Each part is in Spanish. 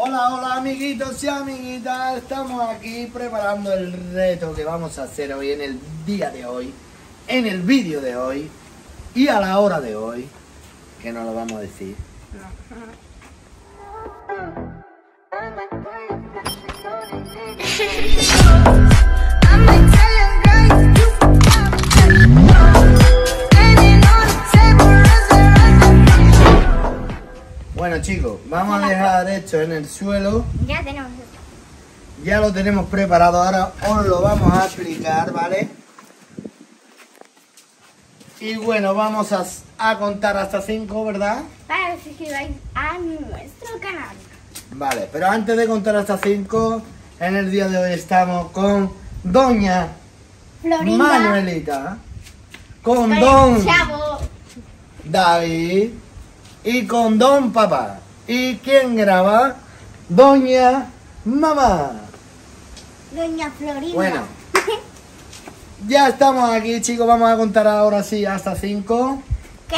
Hola, hola amiguitos y amiguitas, estamos aquí preparando el reto que vamos a hacer hoy en el día de hoy, en el vídeo de hoy y a la hora de hoy, que no lo vamos a decir. Bueno chicos, vamos a dejar esto en el suelo. Ya tenemos esto. Ya lo tenemos preparado, ahora os lo vamos a aplicar, ¿vale? Y bueno, vamos a contar hasta 5, ¿verdad? Para que suscribáis a nuestro canal. Vale, pero antes de contar hasta 5, en el día de hoy estamos con Doña Florinda, Manuelita, con Don Chavo, David y con Don Papá. ¿Y quién graba? Doña Mamá, Doña Florinda. Bueno, ya estamos aquí chicos, vamos a contar ahora sí hasta 5. Que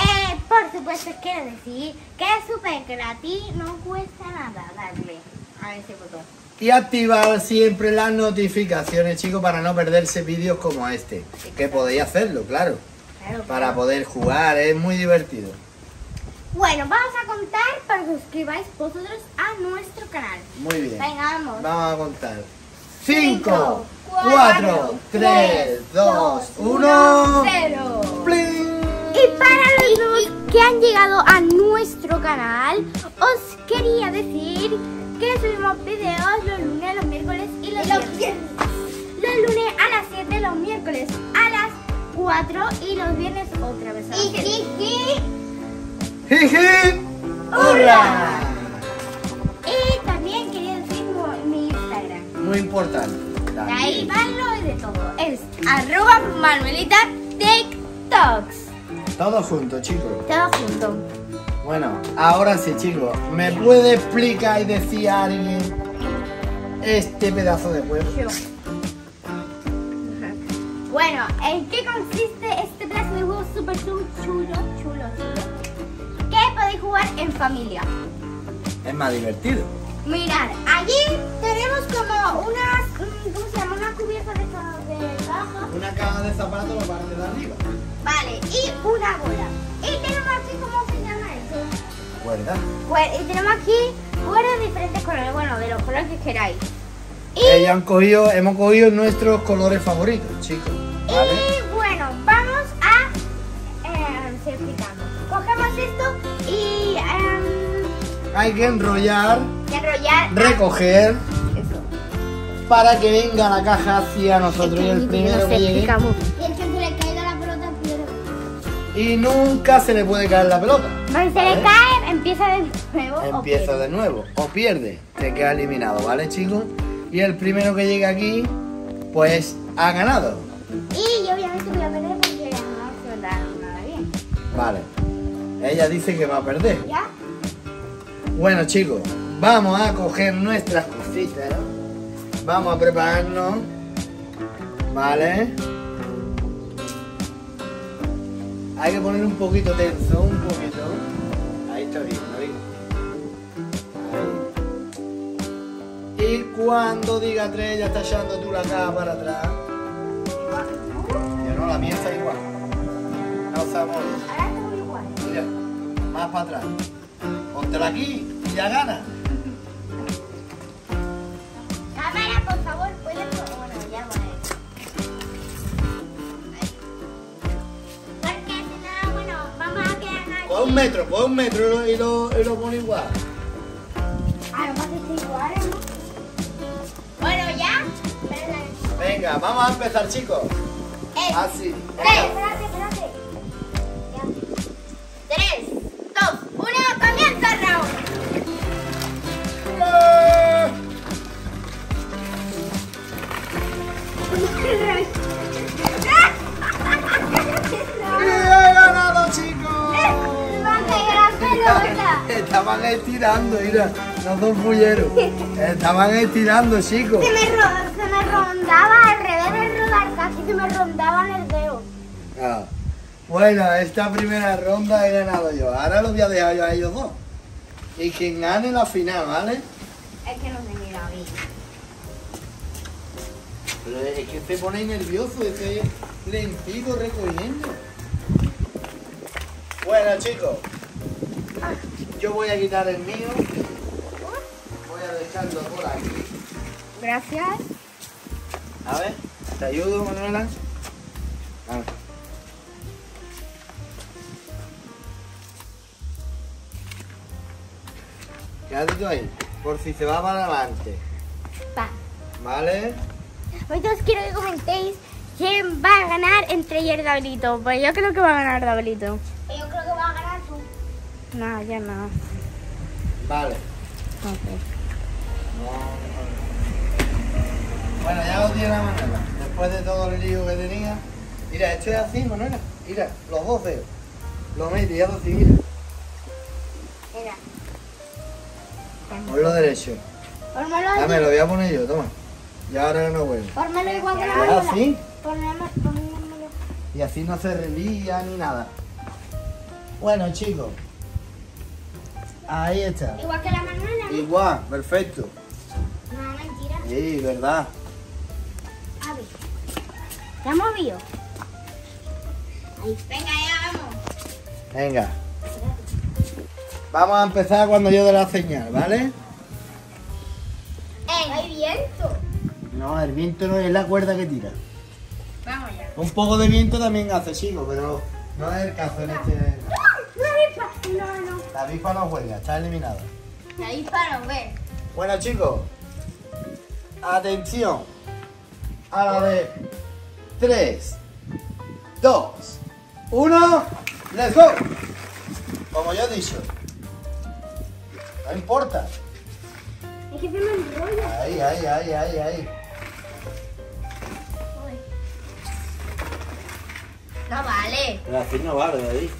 por supuesto quiero decir que es súper gratis, no cuesta nada darle a ese botón. Y activar siempre las notificaciones chicos para no perderse vídeos como este. Que podéis hacerlo, claro. Para poder jugar, es muy divertido. Bueno, vamos a contar para que suscribáis vosotros a nuestro canal. Muy bien. Venga, vamos. Vamos a contar. 5, 4, 3, 2, 1, 0. Y para los que han llegado a nuestro canal, os quería decir que subimos videos los lunes, los miércoles y los viernes. Los lunes a las 7, los miércoles a las 4 y los viernes otra vez a las 7. ¡Jiji! ¡Hola! Y también quería decir mi Instagram. Muy importante. De ahí van lo de todo. Es @Manuelita TikToks. Todo junto, chicos. Todo junto. Bueno, ahora sí, chicos. ¿Me puede explicar y decir a alguien este pedazo de juego? Yo. Bueno, ¿en qué consiste este pedazo de juego súper chulo? De jugar en familia es más divertido. Mirad, allí tenemos como unas, ¿cómo se llama? Una cubierta de caja, una caja de zapatos, la parte de arriba, vale, y una bola, y tenemos aquí, ¿cómo se llama eso? Cuerda. Y tenemos aquí cuerdas de diferentes colores, bueno, de los colores que queráis, y hemos cogido nuestros colores favoritos chicos, ¿vale? Y bueno, vamos a explicando, cogemos esto. Hay que enrollar, recoger, eso, para que venga la caja hacia nosotros. Y el primero que llegue. Y el que se le caiga la pelota pierde. Y nunca se le puede caer la pelota. Cuando se le cae, empieza de nuevo. Empieza de nuevo o pierde, se queda eliminado, ¿vale, chicos? Y el primero que llegue aquí, pues ha ganado. Y yo obviamente voy a perder porque no se da nada bien. Vale. Ella dice que va a perder. ¿Ya? Bueno chicos, vamos a coger nuestras cositas, vamos a prepararnos, ¿vale? Hay que poner un poquito tenso, un poquito. Ahí está bien, ¿no? Ahí. Y cuando diga 3 ya está echando tú la caja para atrás. Yo no, la mía está igual. No sabemos. Ahora está igual. Mira, más para atrás. Póntela aquí y ya gana. Cámara, por favor, puedes. Bueno, ya voy. Porque si no, bueno, vamos a quedarnos aquí. Pon un metro y lo pone igual. A lo mejor está igual, ¿no? Bueno, ya. Venga, vamos a empezar, chicos. Así. Espérate. Ya. 3, 2, 1. ¡Comienza el round! ¡He ganado, chicos! Estaban estirando, mira, los dos bulleros. Estaban estirando, chicos. Se me rondaba, al revés de rodar, casi se me rondaba en el dedo. Ah. Bueno, esta primera ronda he ganado yo. Ahora los voy a dejar yo a ellos dos. Y quien gane la final, ¿vale? Es que no se mira bien. Pero es que se pone nervioso, ese lentito recogiendo. Bueno, chicos, yo voy a quitar el mío. Voy a dejarlo por aquí. Gracias. A ver, te ayudo, Manuela. A ver. Quédate tú ahí, por si se va para adelante. Va. ¿Vale? Hoy os quiero que comentéis quién va a ganar entre ella y Dablito. Pues yo creo que va a ganar Dablito. Yo creo que va a ganar tú. No, yo no. Vale. Okay. No. Bueno, ya lo tiene la Manuela. Después de todo el lío que tenía. Mira, esto es así, Manuela. Mira, los dos dedos. Lo meto y ya lo sigue. Mira. Ponlo derecho. Dame, lo voy a poner yo, toma. Y ahora no vuelvo. Pónmelo igual que la Manuela. ¿Así? Pónmelo. Y así no se relía ni nada. Bueno, chicos. Ahí está. Igual que la Manuela. Igual, perfecto. No, mentira. Sí, verdad. A ver. ¿La movió? Ahí. Venga, ya vamos. Venga. Vamos a empezar cuando yo dé la señal, ¿vale? ¿Hay viento? No, el viento no es la cuerda que tira. Vamos ya. Un poco de viento también hace, chicos, pero no es el caso en este... ¡No! ¡La avispa! No, no. La avispa no juega, está eliminada. La avispa no ve. Bueno, chicos. Atención. A la de 3, 2, 1, ¡let's go! Como yo he dicho. No importa. Es que se me enrolla. Ahí, ahí, ahí, ahí, ahí. No vale. Pero así no vale, ahí.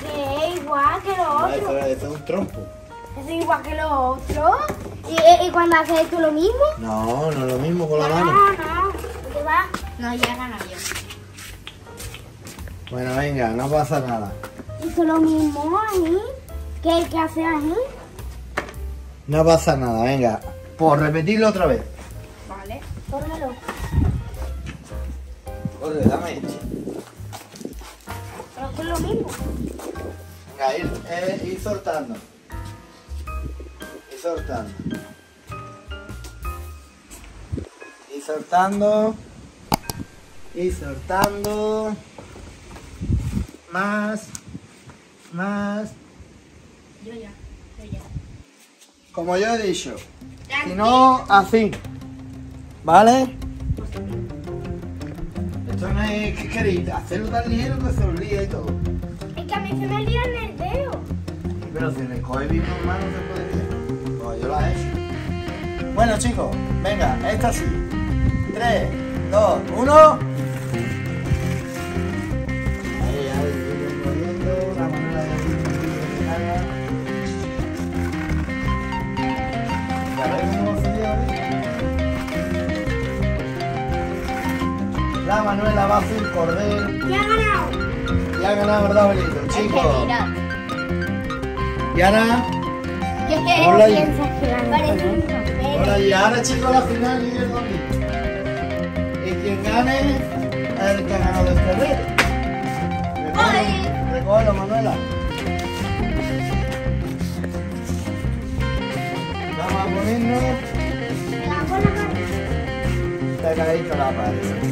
Que es igual que lo otro. No, eso es un trompo. Eso es igual que lo otro. ¿Y cuando haces tú lo mismo? No, no es lo mismo con ya la mano. No, no. ¿Te va? No, ya gano yo. Bueno, venga, no pasa nada. Hizo lo mismo ahí. ¿Qué hace ahí? No pasa nada, venga. Por repetirlo otra vez. Vale, córrelo. Corre, dame. Pero es que es lo mismo. Venga, ir soltando. Ir soltando. Ir soltando. Ir soltando. Más. Más. Yo ya. Como yo he dicho, si no, así, ¿vale? Esto no es que queréis hacerlo tan ligero que se olvida y todo. Es que a mí se me olvida en el dedo. Pero si recoge bien con manos se puede olvidar. Como yo lo he hecho. Bueno, chicos, venga, esta sí. 3, 2, 1. Ahí, ahí, corriendo, la manera de... La Manuela va a hacer cordel. Ya ha ganado. Ya ha ganado, ¿verdad, Belito? Chicos. Y ahora. ¿Qué hola, y... Hola, y ahora, chicos, la final y el domingo. Y quien gane es el que ha ganado el cordel. Recógelo, Manuela. Vamos a ponernos. Está caído la pared.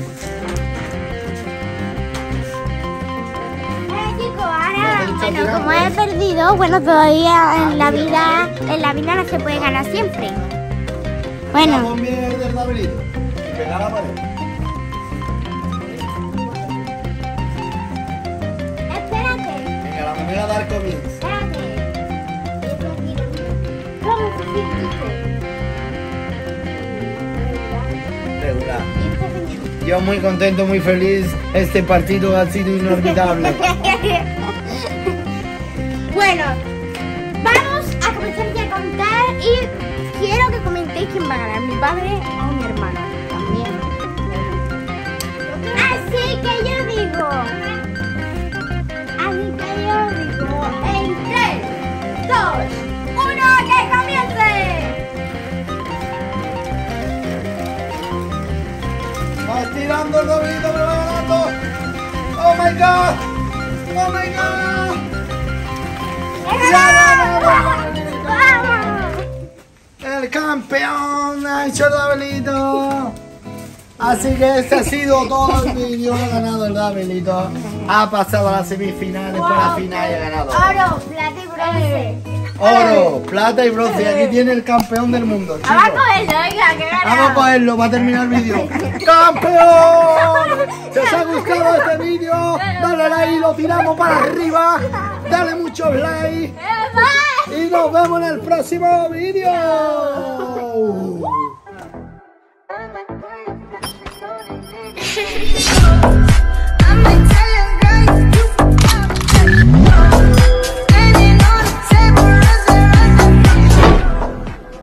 Bueno, como he perdido, bueno, todavía en la vida no se puede ganar siempre. Bueno. Espérate. Venga, la mujer a dar comienzo. Espérate. ¿Cómo se regular. Yo muy contento, muy feliz. Este partido ha sido inolvidable. Bueno, vamos a comenzar ya a contar y quiero que comentéis quién va a ganar, mi padre o mi hermana también. Así que yo digo, en 3, 2, 1, ¡que comience! girando el globito, me va ganando. ¡Oh my God! ¡Oh my God! ¡Ya ganamos! ¡Vamos! ¡El campeón! ¡Ay, cholo Abelito! Así que este ha sido todo el vídeo. Ha ganado el Abelito. Ha pasado a las semifinales, wow, para la final y ha ganado. Oro, plata y bronce. Oro, plata y bronce. Y aquí tiene el campeón del mundo. Vamos a cogerlo, oiga, que ganamos. Vamos a cogerlo para terminar el vídeo. ¡Campeón! Si os ha gustado este vídeo, dale like y lo tiramos para arriba. Dale muchos likes. Y nos vemos en el próximo vídeo.